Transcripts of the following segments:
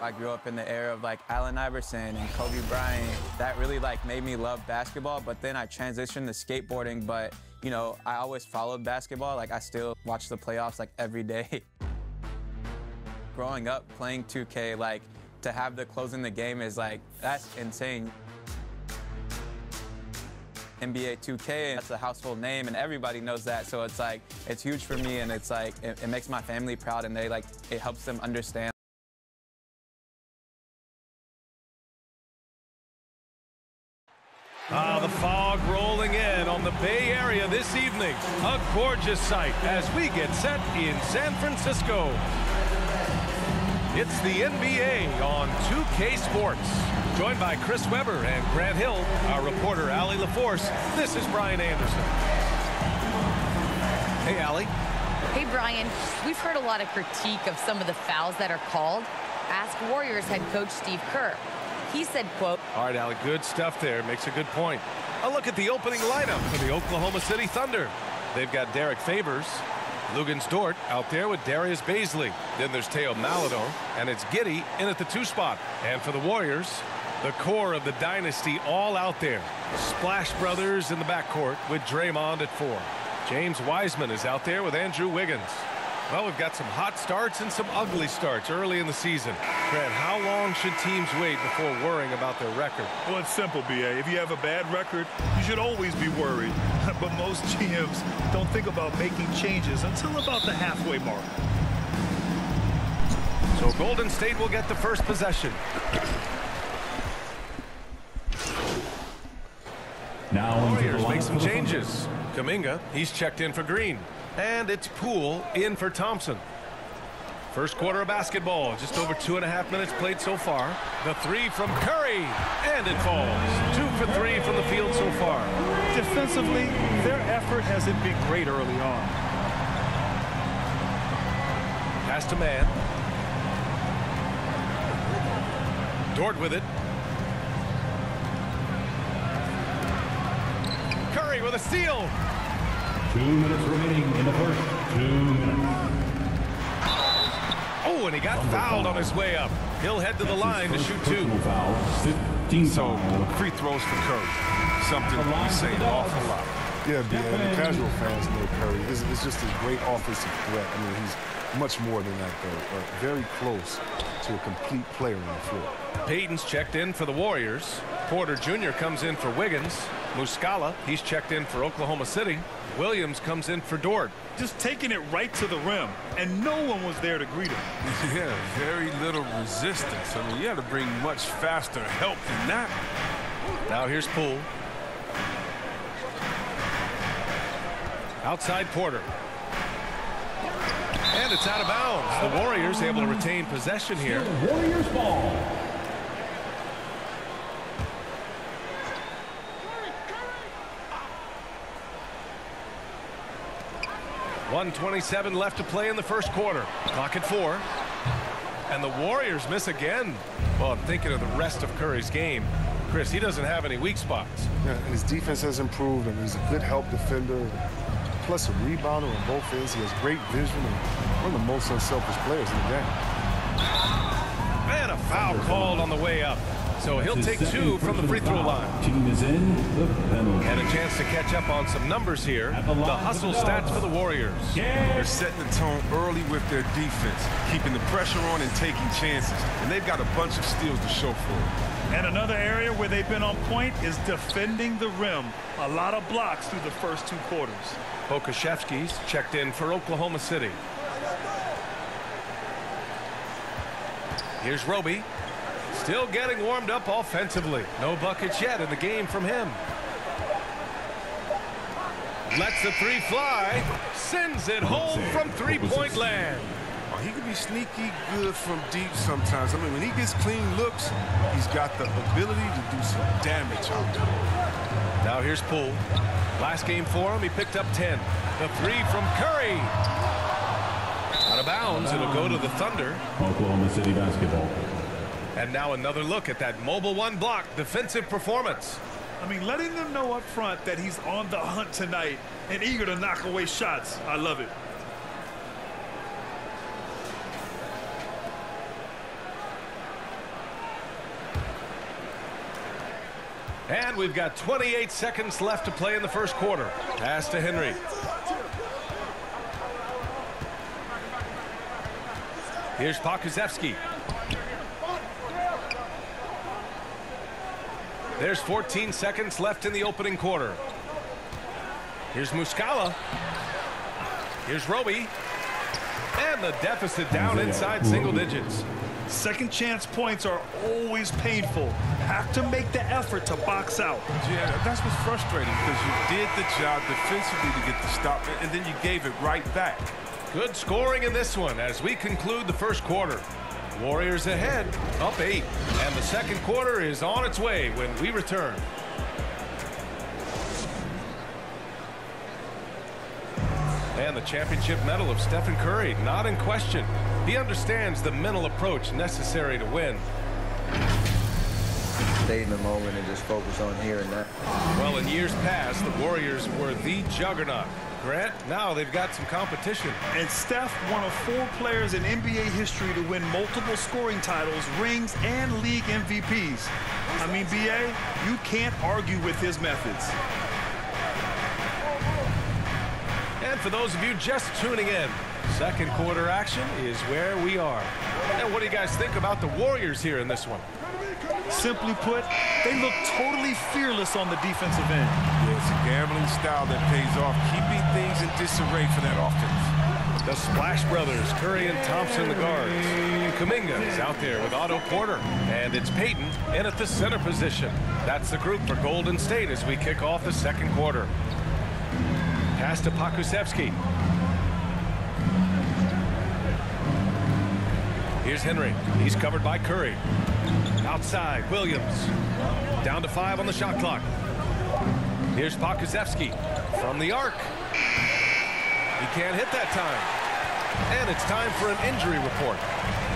I grew up in the era of like Allen Iverson and Kobe Bryant. That really like made me love basketball, but then I transitioned to skateboarding, but you know, I always followed basketball. Like I still watch the playoffs like every day. Growing up playing 2K, like to have the close in the game is like, that's insane. NBA 2K, that's a household name and everybody knows that. So it's like, it's huge for me and it's like, it makes my family proud and they like, it helps them understand. The fog rolling in on the Bay Area this evening. A gorgeous sight as we get set in San Francisco. It's the NBA on 2K Sports. Joined by Chris Webber and Grant Hill, our reporter Allie LaForce. This is Brian Anderson. Hey, Allie. Hey, Brian. We've heard a lot of critique of some of the fouls that are called. Ask Warriors head coach Steve Kerr. He said, quote, all right, Allie, good stuff there. Makes a good point. A look at the opening lineup for the Oklahoma City Thunder. They've got Derek Favors, Luguentz Dort out there with Darius Bazley. Then there's Théo Maledon, and it's Giddey in at the 2 spot. And for the Warriors, the core of the dynasty all out there. Splash Brothers in the backcourt with Draymond at 4. James Wiseman is out there with Andrew Wiggins. Well, we've got some hot starts and some ugly starts early in the season. Grant, how long should teams wait before worrying about their record? Well, it's simple, B.A. If you have a bad record, you should always be worried. But most GMs don't think about making changes until about the halfway mark. So Golden State will get the first possession. Now Warriors make some changes. Kuminga, he's checked in for Green. And it's Poole in for Thompson. First quarter of basketball, just over 2.5 minutes played so far. The 3 from Curry, and it falls. 2 for 3 from the field so far. Defensively, their effort hasn't been great early on. Pass to Mann. Dort with it. Curry with a steal. 2 minutes remaining in the first. 2 minutes. Oh, and he got fouled on his way up. He'll head to the line to shoot 2. So, free throws for Curry. Something we say an awful lot. Yeah, B.A., the casual fans know Curry. It's just a great offensive threat. I mean, he's much more than that, though. But very close to a complete player on the floor. Payton's checked in for the Warriors. Porter Jr. comes in for Wiggins. Muscala, he's checked in for Oklahoma City. Williams comes in for Dort. Just taking it right to the rim, and no one was there to greet him. Yeah, very little resistance. I mean, you had to bring much faster help than that. Now here's Poole. Outside Porter. And it's out of bounds. The Warriors able to retain possession here. Warriors ball. .127 left to play in the first quarter. Clock at 4. And the Warriors miss again. Well, I'm thinking of the rest of Curry's game. Chris, he doesn't have any weak spots. Yeah, and his defense has improved, and he's a good help defender. Plus a rebounder on both ends. He has great vision and one of the most unselfish players in the game. And a foul called on the way up. So he'll take 2 from the free throw line. Team is in the penalty. Had a chance to catch up on some numbers here. The hustle stats for the Warriors. Yeah. They're setting the tone early with their defense, keeping the pressure on and taking chances. And they've got a bunch of steals to show for it. And another area where they've been on point is defending the rim. A lot of blocks through the first 2 quarters. Pokashevsky's checked in for Oklahoma City. Here's Roby. Still getting warmed up offensively. No buckets yet in the game from him. Lets the 3 fly. Sends it home from three-point land. Oh, he can be sneaky good from deep sometimes. I mean, when he gets clean looks, he's got the ability to do some damage out there. Now here's Poole. Last game for him, he picked up 10. The 3 from Curry. Out of bounds, it'll go to the Thunder. Oklahoma City basketball. And now another look at that mobile one-block defensive performance. I mean, letting them know up front that he's on the hunt tonight and eager to knock away shots. I love it. And we've got 28 seconds left to play in the first quarter. Pass to Henry. Here's Pokashevsky. There's 14 seconds left in the opening quarter. Here's Muscala. Here's Roby. And the deficit down inside single digits. Second chance points are always painful. Have to make the effort to box out. Yeah, that's what's frustrating, because you did the job defensively to get the stop, and then you gave it right back. Good scoring in this one as we conclude the first quarter. Warriors ahead, up 8. And the second quarter is on its way when we return. And the championship medal of Stephen Curry, not in question. He understands the mental approach necessary to win. Stay in the moment and just focus on here and now. Well, in years past, the Warriors were the juggernaut. Grant, now they've got some competition. And Steph, one of 4 players in NBA history to win multiple scoring titles, rings, and league MVPs. I mean, B.A., you can't argue with his methods. And for those of you just tuning in, second quarter action is where we are. And what do you guys think about the Warriors here in this one? Simply put, they look totally fearless on the defensive end. Yeah, it's a gambling style that pays off, keeping things in disarray for that offense. The Splash Brothers, Curry and Thompson, the guards. Kuminga is out there with Otto Porter, and it's Payton in at the center position. That's the group for Golden State as we kick off the second quarter. Pass to Pokashevsky. Here's Henry. He's covered by Curry. Outside, Williams. Down to 5 on the shot clock. Here's Pokashevsky from the arc. He can't hit that time. And it's time for an injury report.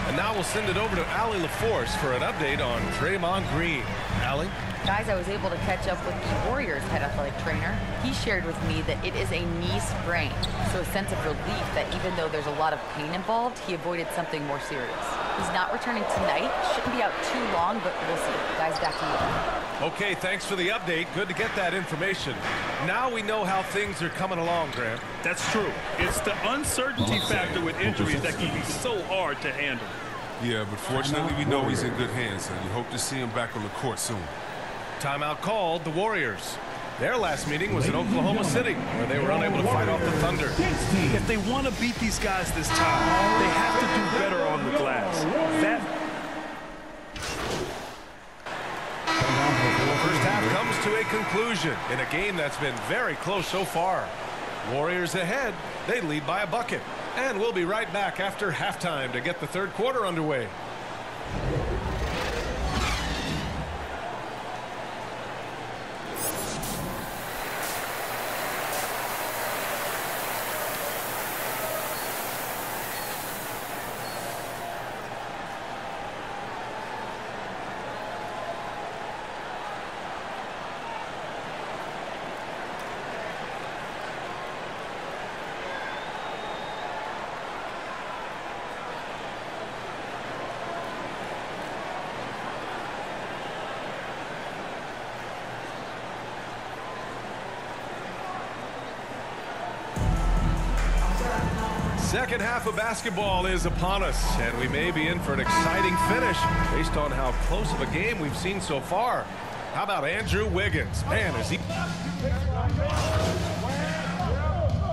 And now we'll send it over to Allie LaForce for an update on Draymond Green. Allie? Guys, I was able to catch up with the Warriors' head athletic trainer. He shared with me that it is a knee sprain, so a sense of relief that even though there's a lot of pain involved, he avoided something more serious. He's not returning tonight. Shouldn't be out too long, but we'll see. Guys, back to you. Okay, thanks for the update. Good to get that information. Now we know how things are coming along, Grant. That's true. It's the uncertainty factor with injuries that can be so hard to handle. Yeah, but fortunately, we know he's in good hands, and you hope to see him back on the court soon. Timeout called the Warriors. Their last meeting was in Oklahoma City, where they were unable to fight off the Thunder. If they want to beat these guys this time, they have to do better on the glass. First half comes to a conclusion in a game that's been very close so far. Warriors ahead. They lead by a bucket. And we'll be right back after halftime to get the third quarter underway. Second half of basketball is upon us, and we may be in for an exciting finish based on how close of a game we've seen so far. How about Andrew Wiggins? Man, is he...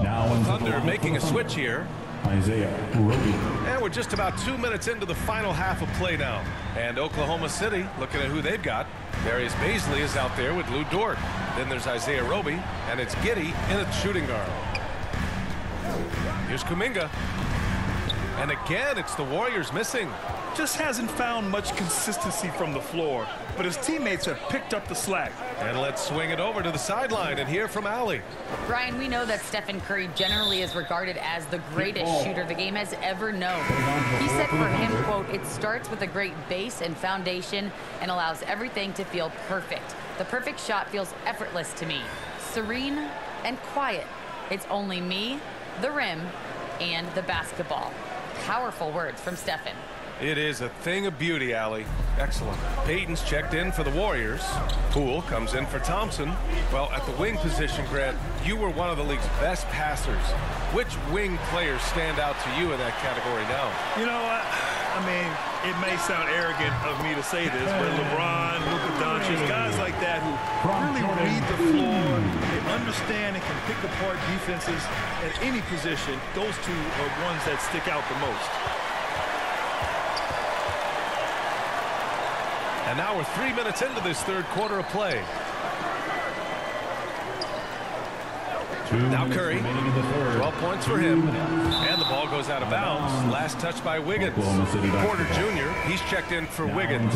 Now Thunder making a switch here. Isaiah Roby. And we're just about 2 minutes into the final half of play now. And Oklahoma City, looking at who they've got. Darius Bazley is out there with Lou Dort. Then there's Isaiah Roby, and it's Giddey in a shooting guard. Here's Kuminga. And again, it's the Warriors missing. Just hasn't found much consistency from the floor, but his teammates have picked up the slack. And let's swing it over to the sideline and hear from Allie. Brian, we know that Stephen Curry generally is regarded as the greatest shooter the game has ever known. He said for him, quote, it starts with a great base and foundation and allows everything to feel perfect. The perfect shot feels effortless to me, serene and quiet. It's only me, the rim, and the basketball. Powerful words from Stephen. It is a thing of beauty, Allie. Excellent. Payton's checked in for the Warriors. Poole comes in for Thompson. Well, at the wing position, Grant, you were one of the league's best passers. Which wing players stand out to you in that category now? You know what? I mean, it may sound arrogant of me to say this, but LeBron, Luka Doncic, guys like that who really read the floor, they understand and can pick apart defenses at any position. Those two are ones that stick out the most. And now we're 3 minutes into this third quarter of play. Now Curry, 12 points for him. And the ball goes out of bounds. Last touch by Wiggins. Porter Jr., he's checked in for Wiggins.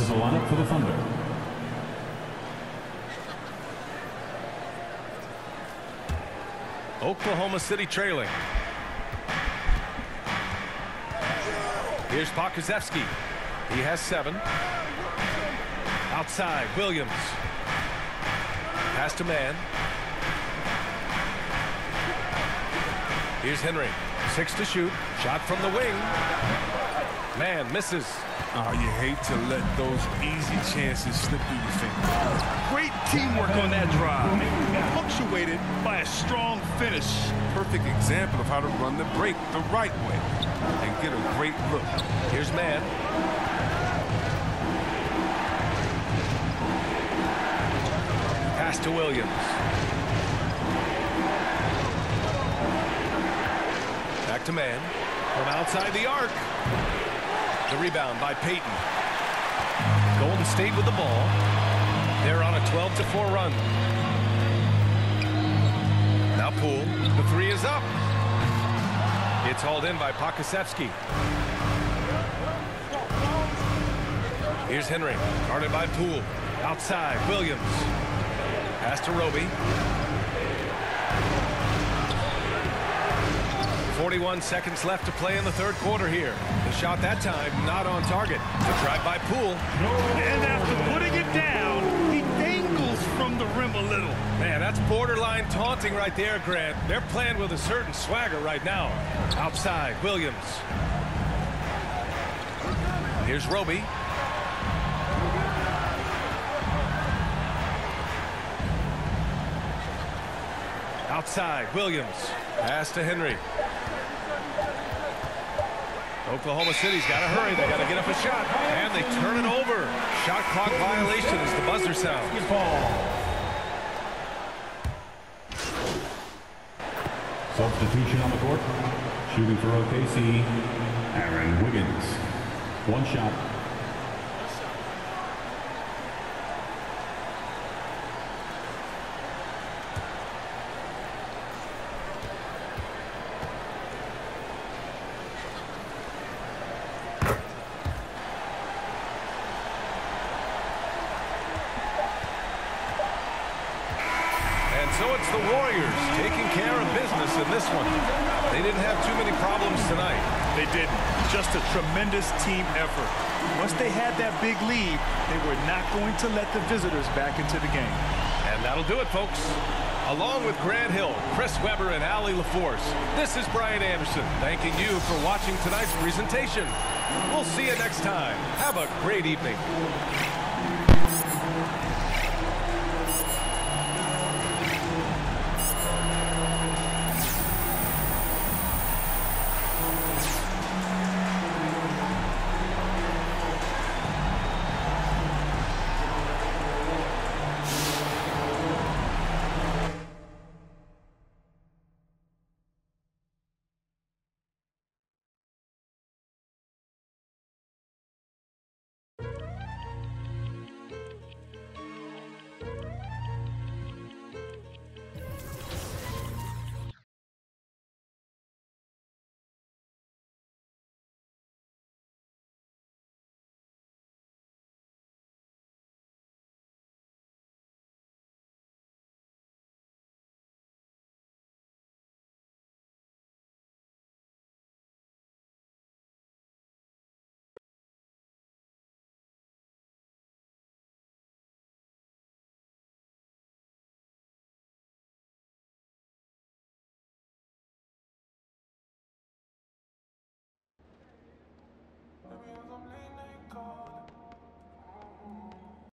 Oklahoma City trailing. Here's Pokashevsky. He has 7. Outside, Williams. Pass to Mann. Here's Henry. 6 to shoot. Shot from the wing. Mann misses. Oh, you hate to let those easy chances slip through your fingers. Great teamwork on that drive. Punctuated by a strong finish. Perfect example of how to run the break the right way and get a great look. Here's Mann. Pass to Williams. Back to Mann. From outside the arc. The rebound by Payton. Golden State with the ball. They're on a 12-4 run. Now Poole. The three is up. It's hauled in by Pokashevsky. Here's Henry. Guarded by Poole. Outside. Williams. Pass to Roby. 41 seconds left to play in the third quarter here. The shot that time not on target. The drive by Poole. And after putting it down, he dangles from the rim a little. Man, that's borderline taunting right there, Grant. They're playing with a certain swagger right now. Outside, Williams. Here's Roby. Outside, Williams. Pass to Henry. Oklahoma City's got to hurry. They got to get up a shot. And they turn it over. Shot clock violation as the buzzer sounds. Substitution on the court. Shooting for OKC, Aaron Wiggins. 1 shot. Team effort. Once they had that big lead, they were not going to let the visitors back into the game. And that'll do it, folks. Along with Grant Hill, Chris Webber, and Allie LaForce, this is Brian Anderson thanking you for watching tonight's presentation. We'll see you next time. Have a great evening.